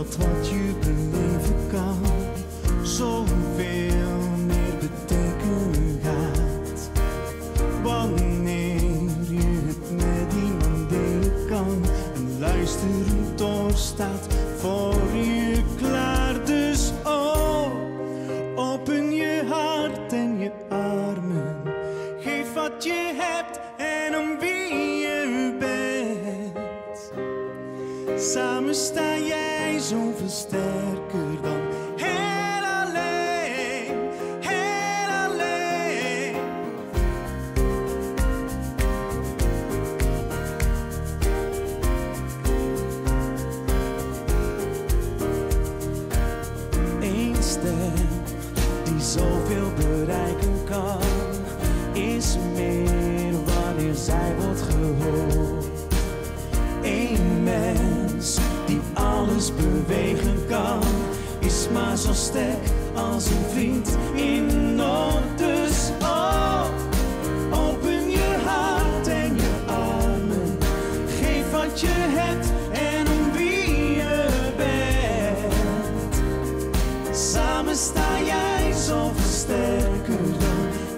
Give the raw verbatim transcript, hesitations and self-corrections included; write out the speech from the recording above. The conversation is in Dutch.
dat wat je beleven kan, zoveel meer betekenen gaat. Wanneer je het met iemand delen kan, een luisterend oor staat voor je klaar. Dus oh, open je hart en je armen, geef wat je hebt en om wie je bent. Samen sta jij zoveel sterker dan heel alleen, heel alleen. Eén stem die zoveel bereiken kan, is meer wanneer zij wordt gehoord. Eén mens die alles bewegen kan, is maar zo sterk als een vriend in nood. Dus oh, open je hart en je armen, geef wat je hebt en om wie je bent. Samen sta jij zoveel sterker dan